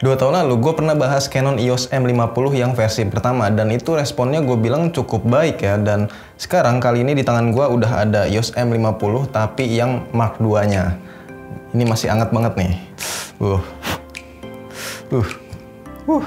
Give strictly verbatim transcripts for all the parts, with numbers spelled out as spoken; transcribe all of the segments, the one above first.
Dua tahun lalu gue pernah bahas Canon E O S M lima puluh yang versi pertama, dan itu responnya gue bilang cukup baik ya. Dan sekarang kali ini di tangan gue udah ada E O S M lima puluh tapi yang Mark dua nya. Ini masih anget banget nih. Uh. Uh. Uh.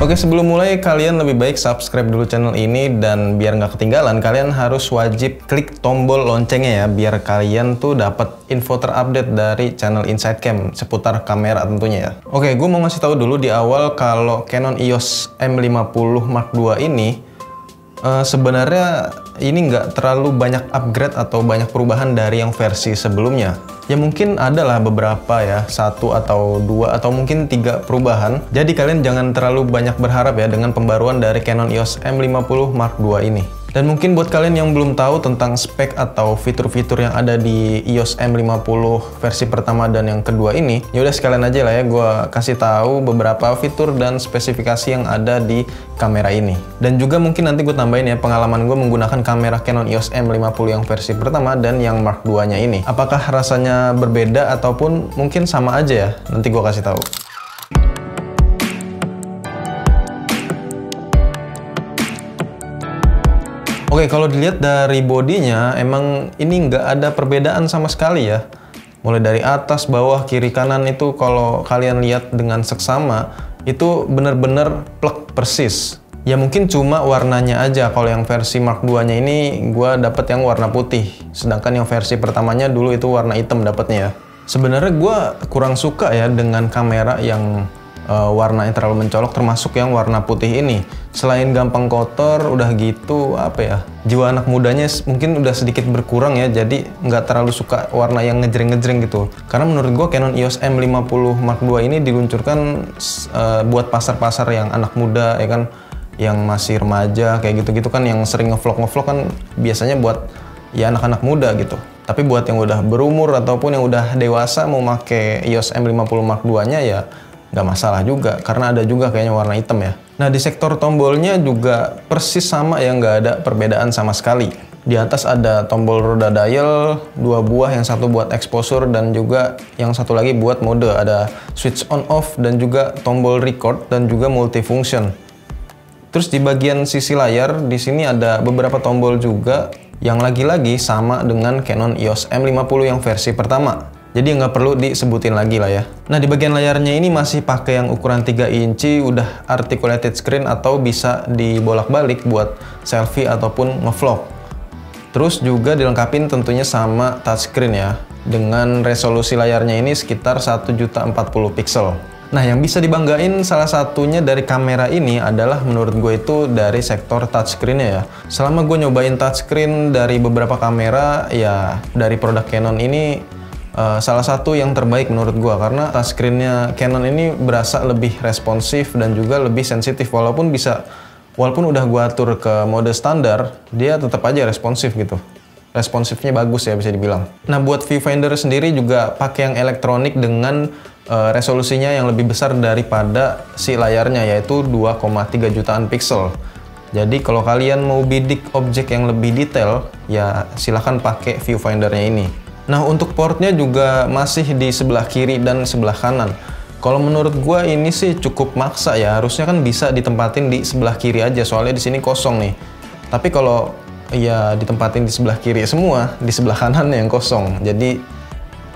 Oke, sebelum mulai kalian lebih baik subscribe dulu channel ini, dan biar nggak ketinggalan kalian harus wajib klik tombol loncengnya ya, biar kalian tuh dapat info terupdate dari channel Inside Cam seputar kamera tentunya ya. Oke, gue mau ngasih tahu dulu di awal kalau Canon E O S M lima puluh Mark dua ini uh, sebenarnya ini nggak terlalu banyak upgrade atau banyak perubahan dari yang versi sebelumnya. Ya mungkin adalah beberapa ya, satu atau dua atau mungkin tiga perubahan. Jadi kalian jangan terlalu banyak berharap ya dengan pembaruan dari Canon E O S M lima puluh Mark dua ini. Dan mungkin buat kalian yang belum tahu tentang spek atau fitur-fitur yang ada di E O S M lima puluh versi pertama dan yang kedua ini, yaudah sekalian aja lah ya gue kasih tahu beberapa fitur dan spesifikasi yang ada di kamera ini. Dan juga mungkin nanti gue tambahin ya pengalaman gue menggunakan kamera Canon E O S M lima puluh yang versi pertama dan yang Mark dua nya ini. Apakah rasanya berbeda ataupun mungkin sama aja ya, nanti gue kasih tahu. Oke, kalau dilihat dari bodinya emang ini nggak ada perbedaan sama sekali ya. Mulai dari atas, bawah, kiri, kanan itu kalau kalian lihat dengan seksama itu bener-bener plek persis. Ya mungkin cuma warnanya aja, kalau yang versi Mark dua nya ini gue dapet yang warna putih, sedangkan yang versi pertamanya dulu itu warna hitam dapetnya ya. Sebenarnya gue kurang suka ya dengan kamera yang uh, warnanya terlalu mencolok, termasuk yang warna putih ini. Selain gampang kotor, udah gitu apa ya, jiwa anak mudanya mungkin udah sedikit berkurang ya, jadi nggak terlalu suka warna yang ngejreng-ngejreng gitu. Karena menurut gue Canon E O S M lima puluh Mark dua ini diluncurkan uh, buat pasar-pasar yang anak muda ya kan, yang masih remaja kayak gitu-gitu kan, yang sering ngevlog-ngevlog kan biasanya buat ya anak-anak muda gitu. Tapi buat yang udah berumur ataupun yang udah dewasa mau make E O S M lima puluh Mark dua nya ya nggak masalah juga, karena ada juga kayaknya warna hitam ya. Nah, di sektor tombolnya juga persis sama ya, nggak ada perbedaan sama sekali. Di atas ada tombol roda dial, dua buah, yang satu buat exposure dan juga yang satu lagi buat mode. Ada switch on off dan juga tombol record dan juga multifunction. Terus di bagian sisi layar, di sini ada beberapa tombol juga yang lagi-lagi sama dengan Canon E O S M lima puluh yang versi pertama. Jadi nggak perlu disebutin lagi lah ya. Nah, di bagian layarnya ini masih pakai yang ukuran tiga inci, udah articulated screen atau bisa dibolak-balik buat selfie ataupun ngevlog. Terus juga dilengkapin tentunya sama touchscreen ya, dengan resolusi layarnya ini sekitar satu juta empat puluh piksel. Nah, yang bisa dibanggain salah satunya dari kamera ini adalah menurut gue itu dari sektor touchscreen ya. Selama gue nyobain touchscreen dari beberapa kamera ya, dari produk Canon ini uh, salah satu yang terbaik menurut gue, karena touchscreen-nya Canon ini berasa lebih responsif dan juga lebih sensitif. Walaupun bisa, walaupun udah gue atur ke mode standar, dia tetap aja responsif gitu. Responsifnya bagus ya, bisa dibilang. Nah, buat viewfinder sendiri juga pakai yang elektronik dengan uh, resolusinya yang lebih besar daripada si layarnya, yaitu dua koma tiga jutaan piksel. Jadi kalau kalian mau bidik objek yang lebih detail ya silahkan pakai viewfindernya ini. Nah, untuk portnya juga masih di sebelah kiri dan sebelah kanan. Kalau menurut gua ini sih cukup maksa ya, harusnya kan bisa ditempatin di sebelah kiri aja, soalnya di sini kosong nih. Tapi kalau ya ditempatin di sebelah kiri semua, di sebelah kanan yang kosong. Jadi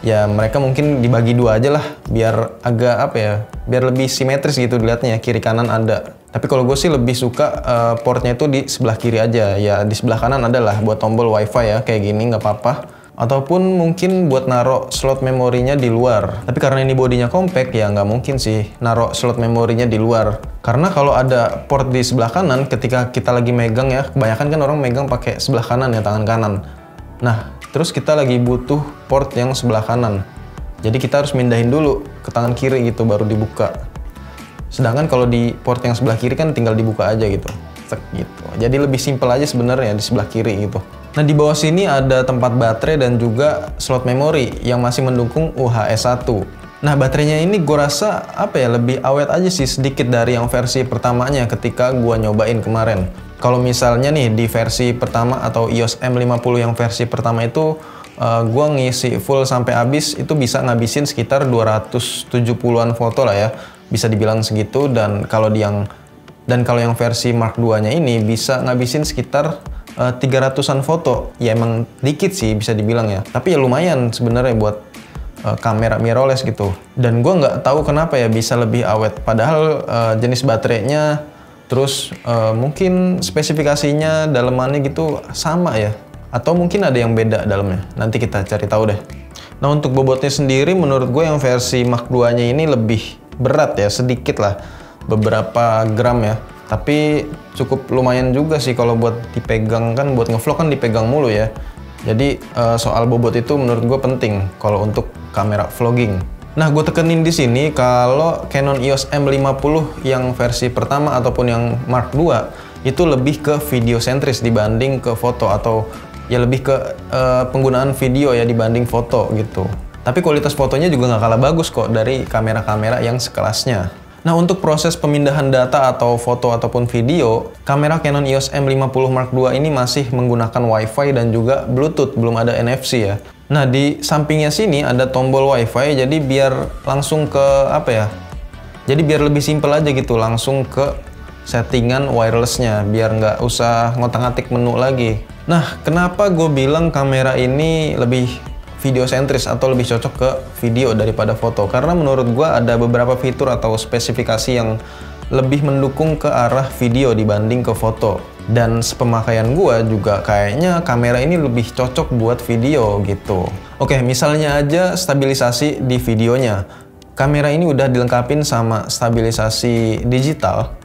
ya mereka mungkin dibagi dua aja lah, biar agak apa ya, biar lebih simetris gitu dilihatnya, kiri kanan ada. Tapi kalau gue sih lebih suka uh, portnya itu di sebelah kiri aja. Ya di sebelah kanan adalah buat tombol wifi ya, kayak gini nggak apa-apa. Ataupun mungkin buat naruh slot memorinya di luar. Tapi karena ini bodinya compact ya nggak mungkin sih naruh slot memorinya di luar. Karena kalau ada port di sebelah kanan, ketika kita lagi megang ya, kebanyakan kan orang megang pakai sebelah kanan ya, tangan kanan. Nah, terus kita lagi butuh port yang sebelah kanan. Jadi kita harus mindahin dulu ke tangan kiri gitu, baru dibuka. Sedangkan kalau di port yang sebelah kiri kan tinggal dibuka aja gitu. Cek gitu. Jadi lebih simpel aja sebenarnya di sebelah kiri gitu. Nah, di bawah sini ada tempat baterai dan juga slot memori yang masih mendukung U H S satu. Nah, baterainya ini gue rasa apa ya, lebih awet aja sih sedikit dari yang versi pertamanya ketika gue nyobain kemarin. Kalau misalnya nih di versi pertama atau E O S M lima puluh yang versi pertama itu uh, gue ngisi full sampai habis itu bisa ngabisin sekitar dua ratus tujuh puluhan foto lah ya, bisa dibilang segitu. Dan kalau di yang dan kalau yang versi Mark dua-nya ini bisa ngabisin sekitar uh, tiga ratusan foto. Ya emang dikit sih bisa dibilang ya, tapi ya lumayan sebenarnya buat kamera mirrorless gitu. Dan gue nggak tahu kenapa ya bisa lebih awet, padahal uh, jenis baterainya terus uh, mungkin spesifikasinya dalemannya gitu sama ya, atau mungkin ada yang beda dalamnya, nanti kita cari tahu deh. Nah, untuk bobotnya sendiri menurut gue yang versi Mark dua nya ini lebih berat ya, sedikit lah beberapa gram ya, tapi cukup lumayan juga sih kalau buat dipegang, kan buat ngevlog kan dipegang mulu ya. Jadi uh, soal bobot itu menurut gue penting kalau untuk kamera vlogging. Nah, gue tekenin di sini kalau Canon E O S M lima puluh yang versi pertama ataupun yang Mark dua itu lebih ke video sentris dibanding ke foto, atau ya lebih ke uh, penggunaan video ya dibanding foto gitu. Tapi kualitas fotonya juga nggak kalah bagus kok dari kamera-kamera yang sekelasnya. Nah, untuk proses pemindahan data atau foto ataupun video, kamera Canon E O S M lima puluh Mark dua ini masih menggunakan Wi-Fi dan juga Bluetooth, belum ada N F C ya. Nah, di sampingnya sini ada tombol Wi-Fi, jadi biar langsung ke apa ya? Jadi biar lebih simpel aja gitu, langsung ke settingan wirelessnya, biar nggak usah ngotak-ngatik menu lagi. Nah, kenapa gue bilang kamera ini lebih video sentris atau lebih cocok ke video daripada foto? Karena menurut gue ada beberapa fitur atau spesifikasi yang lebih mendukung ke arah video dibanding ke foto. Dan sepemakaian gua juga kayaknya kamera ini lebih cocok buat video gitu. Oke, misalnya aja stabilisasi di videonya. Kamera ini udah dilengkapin sama stabilisasi digital.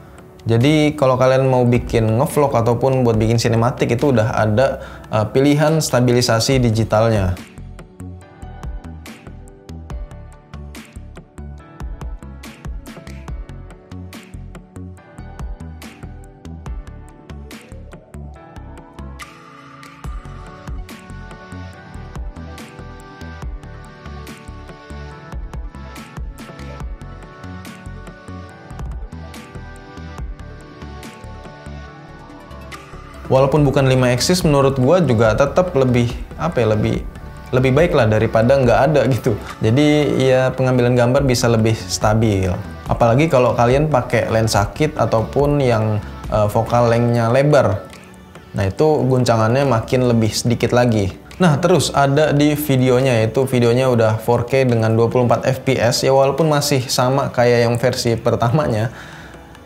Jadi kalau kalian mau bikin ngevlog ataupun buat bikin sinematik itu udah ada uh, pilihan stabilisasi digitalnya. Walaupun bukan lima axis, menurut gua juga tetap lebih apa ya, lebih lebih baik lah daripada nggak ada gitu. Jadi ya pengambilan gambar bisa lebih stabil. Apalagi kalau kalian pakai lensa kit ataupun yang uh, focal length-nya lebar. Nah, itu guncangannya makin lebih sedikit lagi. Nah, terus ada di videonya, yaitu videonya udah four K dengan dua puluh empat F P S ya, walaupun masih sama kayak yang versi pertamanya.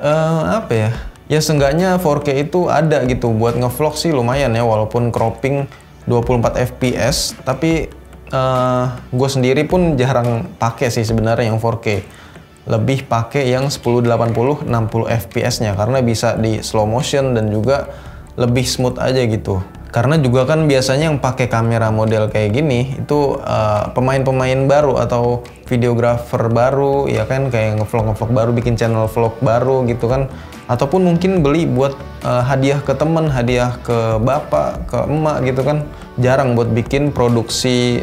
Uh, apa ya? Ya seenggaknya four K itu ada gitu, buat ngevlog sih lumayan ya, walaupun cropping dua puluh empat F P S, tapi uh, gue sendiri pun jarang pakai sih sebenarnya yang four K. Lebih pakai yang sepuluh delapan puluh enam puluh F P S-nya karena bisa di slow motion dan juga lebih smooth aja gitu. Karena juga kan biasanya yang pakai kamera model kayak gini itu pemain-pemain uh, baru atau videografer baru ya kan, kayak ngevlog-ngevlog baru, bikin channel vlog baru gitu kan. Ataupun mungkin beli buat uh, hadiah ke temen, hadiah ke bapak, ke emak gitu kan. Jarang buat bikin produksi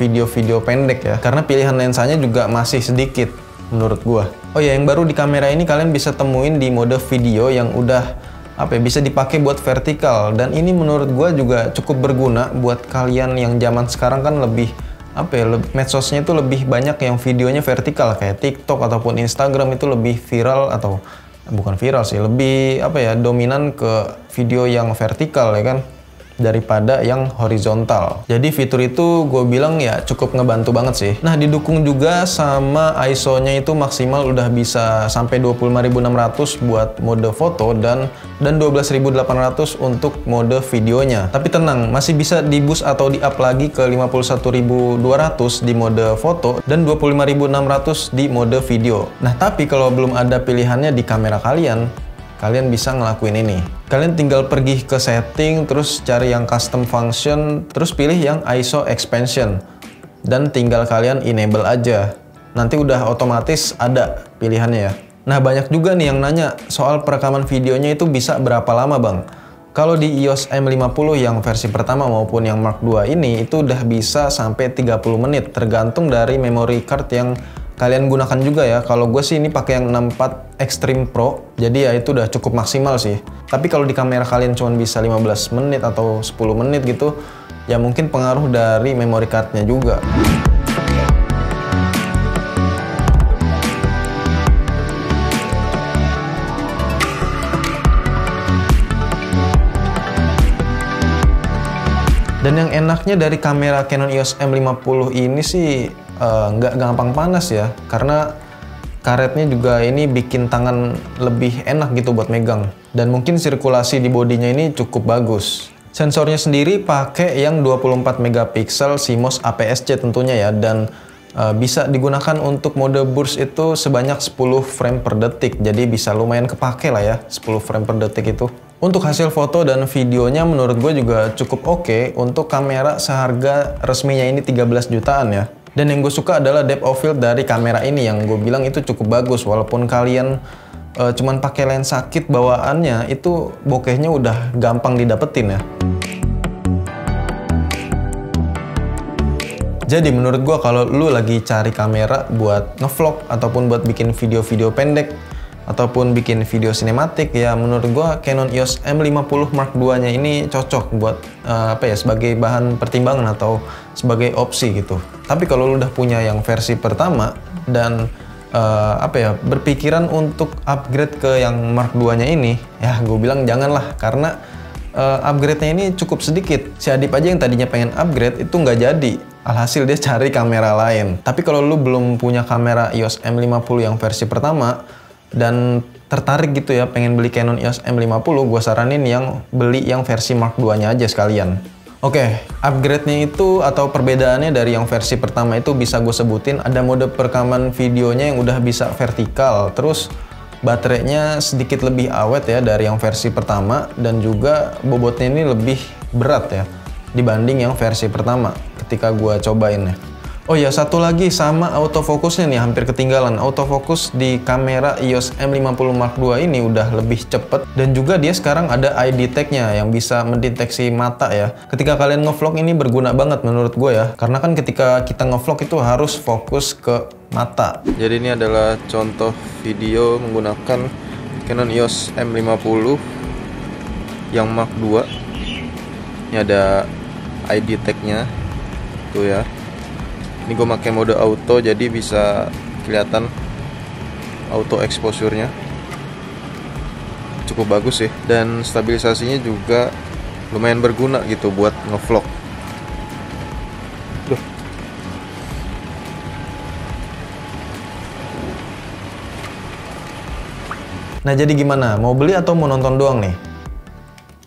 video-video uh, pendek ya, karena pilihan lensanya juga masih sedikit menurut gua. Oh ya, yang baru di kamera ini kalian bisa temuin di mode video yang udah apa ya, bisa dipakai buat vertikal. Dan ini menurut gua juga cukup berguna buat kalian yang zaman sekarang kan lebih apa ya, medsosnya itu lebih banyak yang videonya vertikal, kayak TikTok ataupun Instagram itu lebih viral atau bukan viral sih, lebih apa ya, dominan ke video yang vertikal ya kan, daripada yang horizontal. Jadi fitur itu gue bilang ya cukup ngebantu banget sih. Nah, didukung juga sama I S O-nya itu maksimal udah bisa sampai dua puluh lima ribu enam ratus buat mode foto dan dan dua belas ribu delapan ratus untuk mode videonya. Tapi tenang, masih bisa di-boost atau di-up lagi ke lima puluh satu ribu dua ratus di mode foto dan dua puluh lima ribu enam ratus di mode video. Nah, tapi kalau belum ada pilihannya di kamera kalian, kalian bisa ngelakuin ini. Kalian tinggal pergi ke setting, terus cari yang custom function, terus pilih yang I S O expansion, dan tinggal kalian enable aja. Nanti udah otomatis ada pilihannya ya. Nah, banyak juga nih yang nanya soal perekaman videonya itu bisa berapa lama bang? Kalau di E O S M lima puluh yang versi pertama maupun yang Mark dua ini itu udah bisa sampai tiga puluh menit, tergantung dari memory card yang kalian gunakan juga ya. Kalau gue sih ini pakai yang enam puluh empat Extreme Pro, jadi ya itu udah cukup maksimal sih. Tapi kalau di kamera kalian cuma bisa lima belas menit atau sepuluh menit gitu, ya mungkin pengaruh dari memory cardnya juga. Dan yang enaknya dari kamera Canon E O S M lima puluh ini sih nggak uh, gampang panas ya, karena karetnya juga ini bikin tangan lebih enak gitu buat megang. Dan mungkin sirkulasi di bodinya ini cukup bagus. Sensornya sendiri pakai yang dua puluh empat megapiksel C M O S A P S C tentunya ya, dan uh, bisa digunakan untuk mode burst itu sebanyak sepuluh frame per detik. Jadi bisa lumayan kepake lah ya, sepuluh frame per detik itu. Untuk hasil foto dan videonya menurut gue juga cukup oke untuk kamera seharga resminya ini tiga belas jutaan ya. Dan yang gue suka adalah depth of field dari kamera ini yang gue bilang itu cukup bagus, walaupun kalian e, cuman pakai lensa kit bawaannya itu bokehnya udah gampang didapetin ya. Jadi menurut gue kalau lu lagi cari kamera buat ngevlog ataupun buat bikin video-video pendek ataupun bikin video sinematik, ya menurut gua Canon E O S M lima puluh Mark dua nya ini cocok buat uh, apa ya, sebagai bahan pertimbangan atau sebagai opsi gitu. Tapi kalau lu udah punya yang versi pertama dan uh, apa ya, berpikiran untuk upgrade ke yang Mark dua nya ini, ya gue bilang janganlah, karena uh, upgrade nya ini cukup sedikit. Si Adip aja yang tadinya pengen upgrade itu nggak jadi, alhasil dia cari kamera lain. Tapi kalau lu belum punya kamera E O S M lima puluh yang versi pertama dan tertarik gitu ya pengen beli Canon E O S M lima puluh, gue saranin yang beli yang versi Mark dua nya aja sekalian. Oke, upgrade-nya itu atau perbedaannya dari yang versi pertama itu bisa gue sebutin. Ada mode perekaman videonya yang udah bisa vertikal, terus baterainya sedikit lebih awet ya dari yang versi pertama, dan juga bobotnya ini lebih berat ya dibanding yang versi pertama ketika gue cobain ya. Oh ya, satu lagi sama autofocusnya nih, hampir ketinggalan. Autofocus di kamera E O S M lima puluh Mark dua ini udah lebih cepet, dan juga dia sekarang ada eye detect-nya yang bisa mendeteksi mata ya. Ketika kalian ngevlog ini berguna banget menurut gue ya, karena kan ketika kita ngevlog itu harus fokus ke mata. Jadi ini adalah contoh video menggunakan Canon E O S M lima puluh yang Mark dua. Ini ada eye detect-nya tuh ya. Ini gue pakai mode auto, jadi bisa kelihatan auto exposure-nya. Cukup bagus sih, dan stabilisasinya juga lumayan berguna gitu buat ngevlog. Duh. Nah, jadi gimana? Mau beli atau mau nonton doang nih?